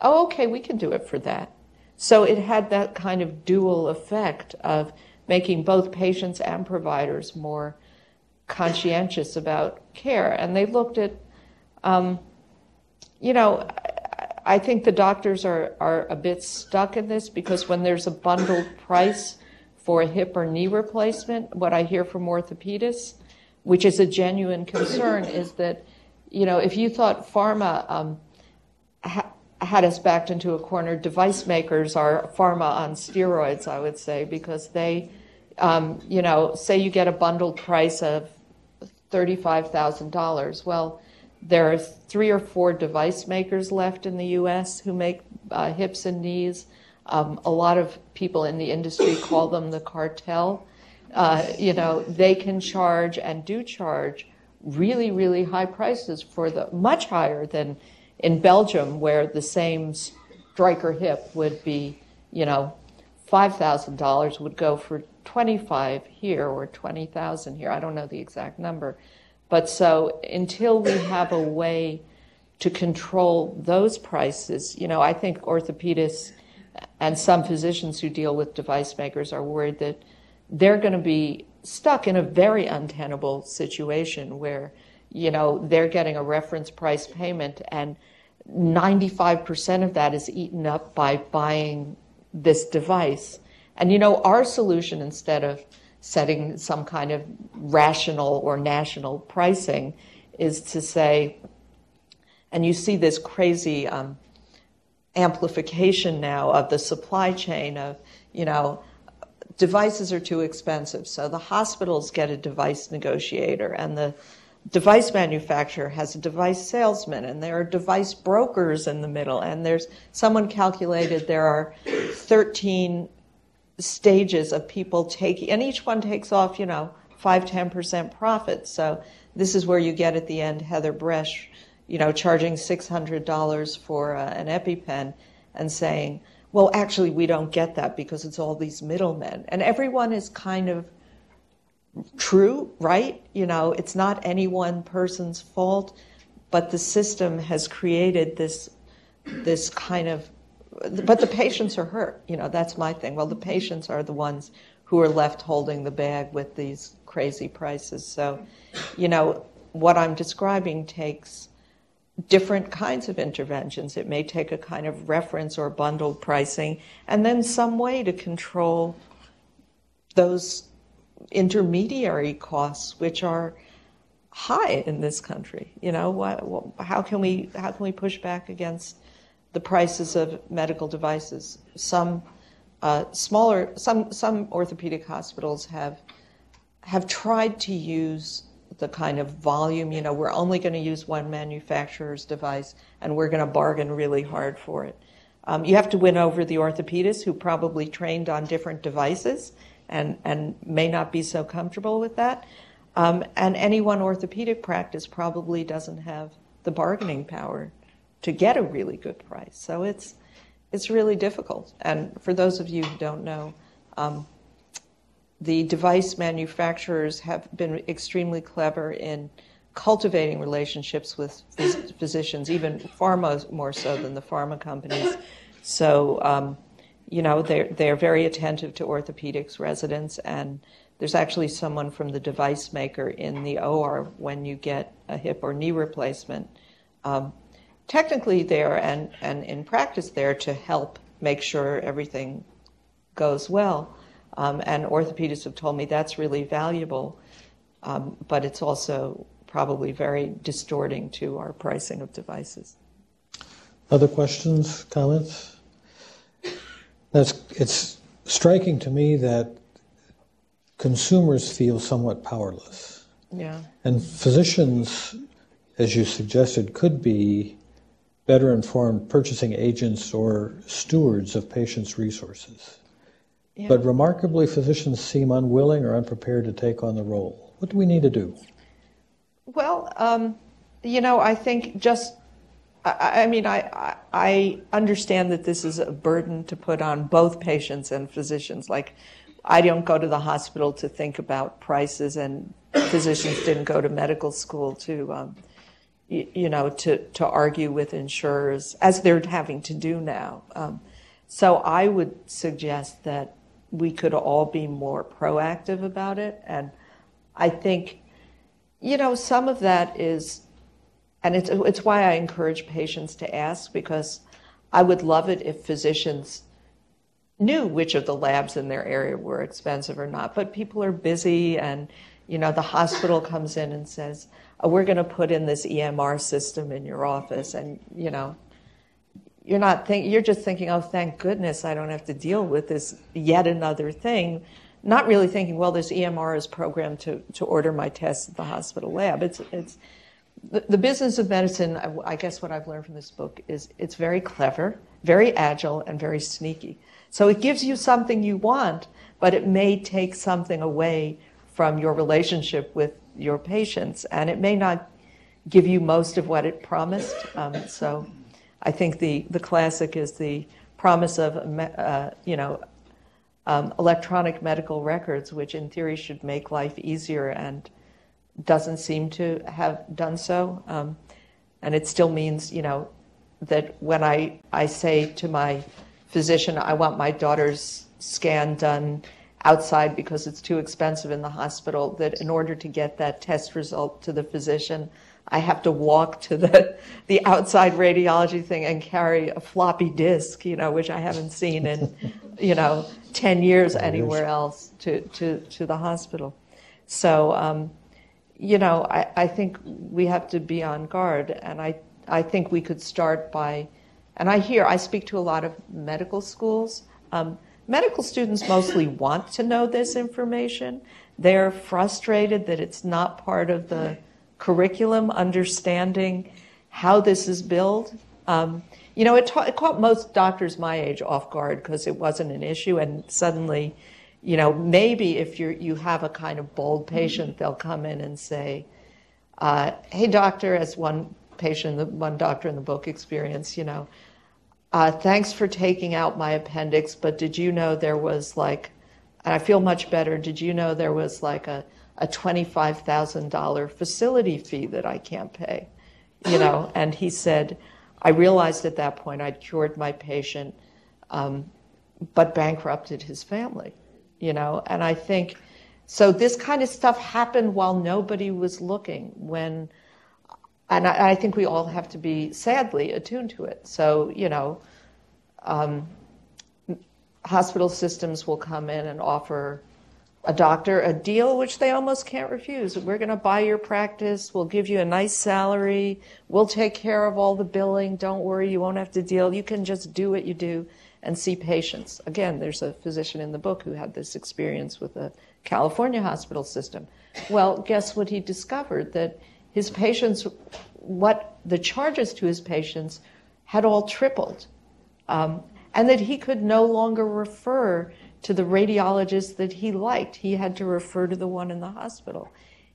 oh, okay, we can do it for that. So it had that kind of dual effect of making both patients and providers more conscientious about care. And they looked at, I think the doctors are a bit stuck in this because when there's a bundled price for a hip or knee replacement, what I hear from orthopedists, which is a genuine concern, is that, if you thought pharma had us backed into a corner, device makers are pharma on steroids, I would say, because they, say you get a bundled price of $35,000. Well, there are 3 or 4 device makers left in the U.S. who make hips and knees. A lot of people in the industry call them the cartel. they can charge and do charge really, really high prices for the much higher than in Belgium, where the same striker hip would be, $5,000 would go for $25 here or $20,000 here. I don't know the exact number. But so until we have a way to control those prices, I think orthopedists and some physicians who deal with device makers are worried that they're going to be stuck in a very untenable situation where, they're getting a reference price payment and 95% of that is eaten up by buying this device. And, our solution, instead of setting some kind of rational or national pricing, is to say, and you see this crazy amplification now of the supply chain of, devices are too expensive. So the hospitals get a device negotiator, and the device manufacturer has a device salesman, and there are device brokers in the middle. And someone calculated there are 13 stages of people taking, and each one takes off, 5-10% profit. So this is where you get at the end Heather Bresch, charging $600 for an EpiPen and saying, well, actually, we don't get that because it's all these middlemen. And everyone is kind of true, right? It's not any one person's fault, but the system has created this kind of, but the patients are hurt. That's my thing. Well, the patients are the ones who are left holding the bag with these crazy prices. So, what I'm describing takes different kinds of interventions. It may take a kind of reference or bundled pricing, and then some way to control those intermediary costs, which are high in this country. How can we push back against the prices of medical devices? Some orthopedic hospitals have tried to use the kind of volume, we're only going to use one manufacturer's device and we're going to bargain really hard for it. You have to win over the orthopedists who probably trained on different devices and may not be so comfortable with that. And any one orthopedic practice probably doesn't have the bargaining power to get a really good price. So it's really difficult. And for those of you who don't know, the device manufacturers have been extremely clever in cultivating relationships with physicians, even far more so than the pharma companies. So, they're very attentive to orthopedics residents, and there's actually someone from the device maker in the OR when you get a hip or knee replacement. Technically there and in practice there to help make sure everything goes well. And orthopedists have told me that's really valuable, but it's also probably very distorting to our pricing of devices. Other questions, comments? It's striking to me that consumers feel somewhat powerless. Yeah. And physicians, as you suggested, could be better informed purchasing agents or stewards of patients' resources. Yeah. But remarkably, physicians seem unwilling or unprepared to take on the role. What do we need to do? Well, I think I understand that this is a burden to put on both patients and physicians. Like, I don't go to the hospital to think about prices, and physicians didn't go to medical school to argue with insurers, as they're having to do now. So I would suggest that we could all be more proactive about it. And I think, some of that is, and it's why I encourage patients to ask, because I would love it if physicians knew which of the labs in their area were expensive or not. But people are busy, and, the hospital comes in and says, oh, we're going to put in this EMR system in your office. And, you're not thinking, you're just thinking, oh, thank goodness I don't have to deal with this yet another thing. Not really thinking, well, this EMR is programmed to order my tests at the hospital lab. It's the business of medicine. I guess what I've learned from this book is it's very clever, very agile, and very sneaky. So it gives you something you want, but it may take something away from your relationship with your patients, and it may not give you most of what it promised. So I think the classic is the promise of, electronic medical records, which in theory should make life easier and doesn't seem to have done so. And it still means, that when I say to my physician, I want my daughter's scan done outside because it's too expensive in the hospital, that in order to get that test result to the physician, I have to walk to the outside radiology thing and carry a floppy disk, which I haven't seen in, 10 years anywhere else to the hospital. So, I think we have to be on guard. And I think we could start by, and I speak to a lot of medical schools. Medical students mostly want to know this information. They're frustrated that it's not part of the curriculum, understanding how this is billed. It caught most doctors my age off guard because it wasn't an issue, and suddenly, maybe if you have a kind of bold patient, they'll come in and say, hey doctor, as one doctor in the book experience, thanks for taking out my appendix, but did you know there was and I feel much better, did you know there was a $25,000 facility fee that I can't pay, And he said, I realized at that point I'd cured my patient, but bankrupted his family, And I think, so this kind of stuff happened while nobody was looking and I think we all have to be sadly attuned to it. So, hospital systems will come in and offer a doctor a deal which they almost can't refuse. We're going to buy your practice. We'll give you a nice salary. We'll take care of all the billing. Don't worry, you won't have to deal. You can just do what you do and see patients. Again, there's a physician in the book who had this experience with a California hospital system. Well, guess what he discovered? That his patients, what the charges to his patients had all tripled, and that he could no longer refer to the radiologist that he liked. He had to refer to the one in the hospital.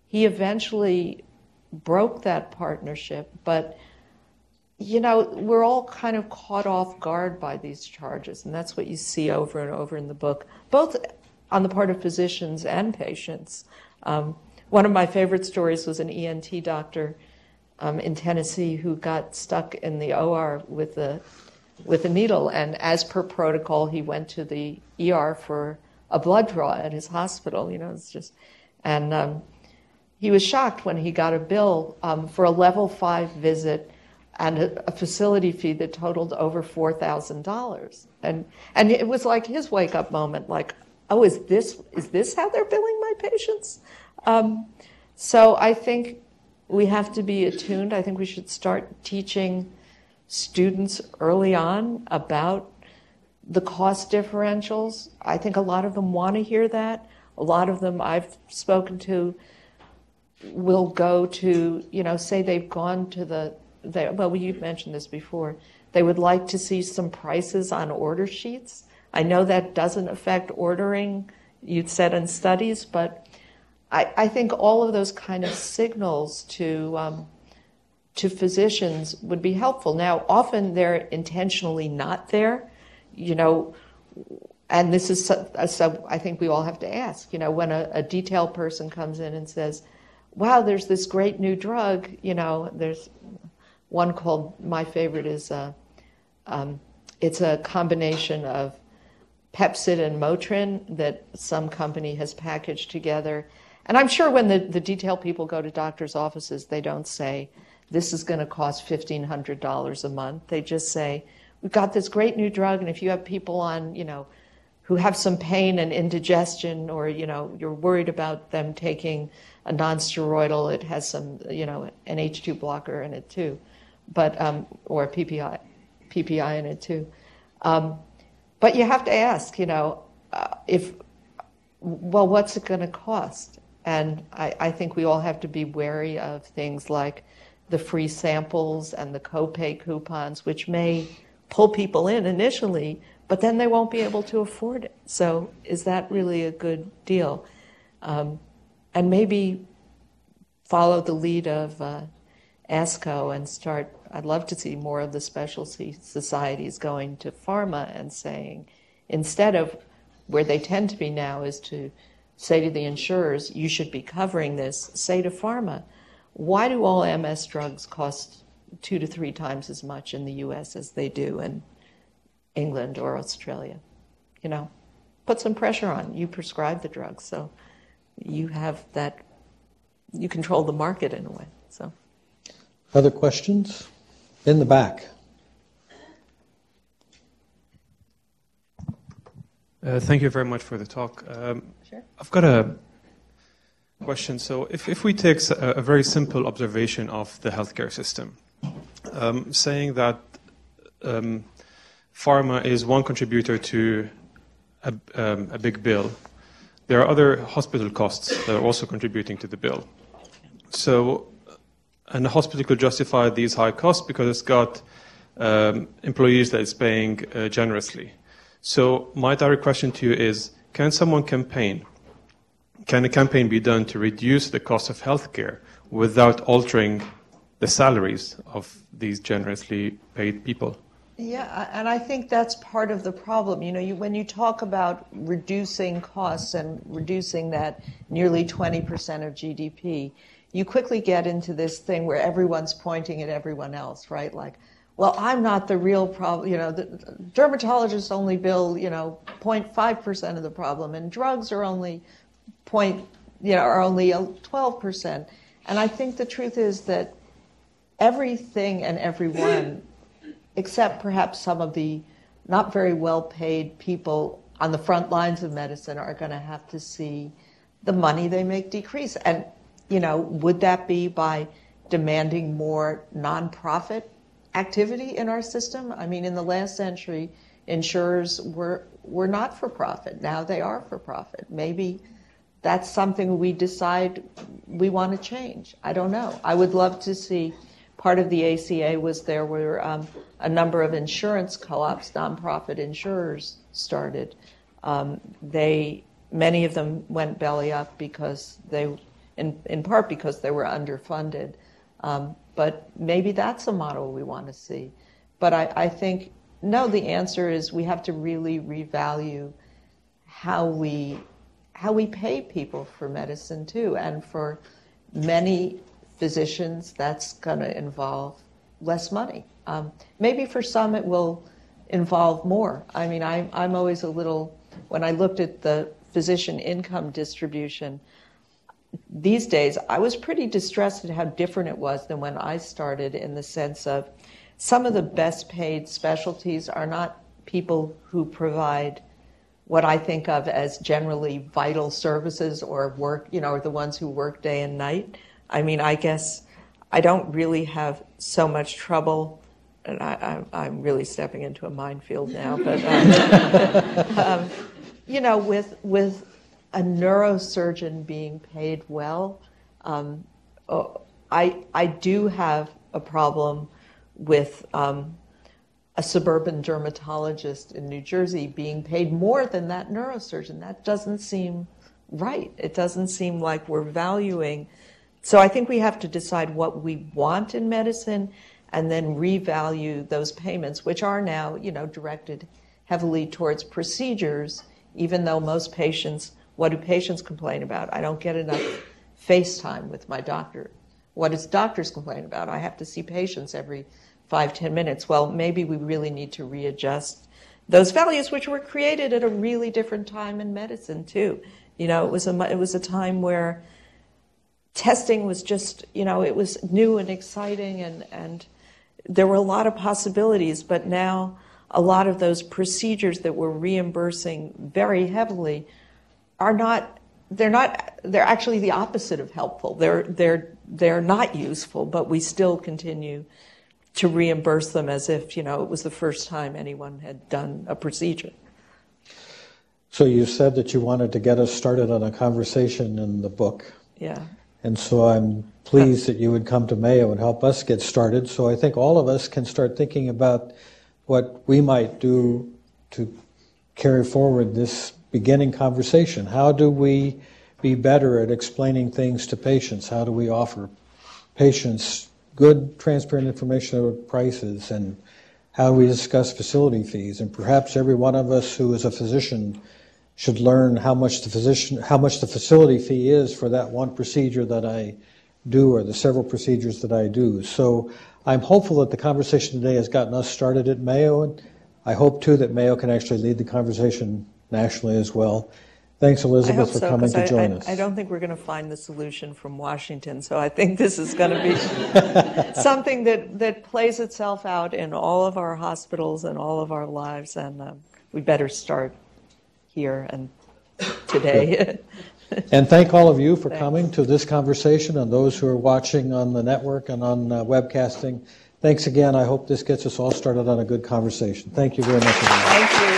He eventually broke that partnership, but we're all kind of caught off guard by these charges, and that's what you see over and over in the book, both on the part of physicians and patients. One of my favorite stories was an ENT doctor in Tennessee who got stuck in the OR with a needle, and as per protocol, he went to the ER for a blood draw at his hospital. He was shocked when he got a bill for a level 5 visit and a facility fee that totaled over $4,000. And it was like his wake up moment, oh, is this how they're billing my patients? So I think we have to be attuned. I think we should start teaching students early on about the cost differentials. I think a lot of them want to hear that. A lot of them I've spoken to will go to, say they've gone to well, you've mentioned this before. They would like to see some prices on order sheets. I know that doesn't affect ordering, you'd said in studies, but I think all of those kind of signals to physicians would be helpful. Now, often they're intentionally not there, and this is so I think we all have to ask, when a detail person comes in and says, wow, there's this great new drug, there's one called, my favorite is, it's a combination of Pepcid and Motrin that some company has packaged together. And I'm sure when the detail people go to doctors' offices, they don't say, this is going to cost $1,500 a month. They just say, we've got this great new drug, and if you have people on, who have some pain and indigestion, or, you're worried about them taking a non-steroidal, it has some, an H2 blocker in it too, but, or PPI in it too. But you have to ask, what's it going to cost? And I think we all have to be wary of things like the free samples and the copay coupons, which may pull people in initially, but then they won't be able to afford it. So is that really a good deal? And maybe follow the lead of ASCO and start, I'd love to see more of the specialty societies going to pharma and saying, instead of where they tend to be now is to say to the insurers, you should be covering this, say to pharma, why do all MS drugs cost 2 to 3 times as much in the US as they do in England or Australia? You know, put some pressure on. You prescribe the drugs, so you have that, you control the market in a way. So, other questions? In the back. Thank you very much for the talk. Sure. I've got a question. So if we take a very simple observation of the healthcare system, saying that pharma is one contributor to a big bill, there are other hospital costs that are also contributing to the bill. So, and the hospital could justify these high costs because it's got employees that it's paying generously. So my direct question to you is, can someone campaign? Can a campaign be done to reduce the cost of healthcare without altering the salaries of these generously paid people? Yeah, and I think that's part of the problem. You know, when you talk about reducing costs and reducing that nearly 20% of GDP, you quickly get into this thing where everyone's pointing at everyone else, right? Like, well, I'm not the real problem, you know, the dermatologists only bill, you know, 0.5% of the problem, and drugs are only 12%. And I think the truth is that everything and everyone, except perhaps some of the not very well-paid people on the front lines of medicine, are going to have to see the money they make decrease. And, you know, would that be by demanding more nonprofit activity in our system? I mean, in the last century, insurers were not for profit. Now they are for profit. Maybe that's something we decide we want to change. I don't know. I would love to see, part of the ACA was there were a number of insurance co-ops, nonprofit insurers started. Many of them went belly up because they, in part because they were underfunded. But maybe that's a model we want to see. But I think, no, the answer is we have to really revalue how we pay people for medicine, too. And for many physicians, that's going to involve less money. Maybe for some it will involve more. I mean, I'm always a little, when I looked at the physician income distribution, these days, I was pretty distressed at how different it was than when I started, in the sense of some of the best paid specialties are not people who provide what I think of as generally vital services or work, you know, or the ones who work day and night. I mean, I guess I don't really have so much trouble, and I'm really stepping into a minefield now, but, you know, with a neurosurgeon being paid well. I do have a problem with a suburban dermatologist in New Jersey being paid more than that neurosurgeon. That doesn't seem right. It doesn't seem like we're valuing. So I think we have to decide what we want in medicine and then revalue those payments, which are now, you know, directed heavily towards procedures, even though most patients, what do patients complain about? I don't get enough face time with my doctor. What does doctors complain about? I have to see patients every 5-10 minutes. Well, maybe we really need to readjust those values, which were created at a really different time in medicine, too. You know, it was a time where testing was just, you know, it was new and exciting, and there were a lot of possibilities, but now a lot of those procedures that we're reimbursing very heavily they're actually the opposite of helpful. They're not useful, but we still continue to reimburse them as if, you know, it was the first time anyone had done a procedure. So you said that you wanted to get us started on a conversation in the book. Yeah. And so I'm pleased that you would come to Mayo and help us get started. So I think all of us can start thinking about what we might do to carry forward this beginning conversation. How do we be better at explaining things to patients? How do we offer patients good, transparent information about prices, and how do we discuss facility fees? And perhaps every one of us who is a physician should learn how much the facility fee is for that one procedure that I do, or the several procedures that I do. So I'm hopeful that the conversation today has gotten us started at Mayo, and I hope too that Mayo can actually lead the conversation nationally as well. Thanks, Elizabeth, for coming to join us. I don't think we're going to find the solution from Washington, so I think this is going to be something that plays itself out in all of our hospitals and all of our lives, and we better start here and today. And thank all of you for coming to this conversation, and those who are watching on the network and on webcasting. Thanks again. I hope this gets us all started on a good conversation. Thank you very much. Thank you.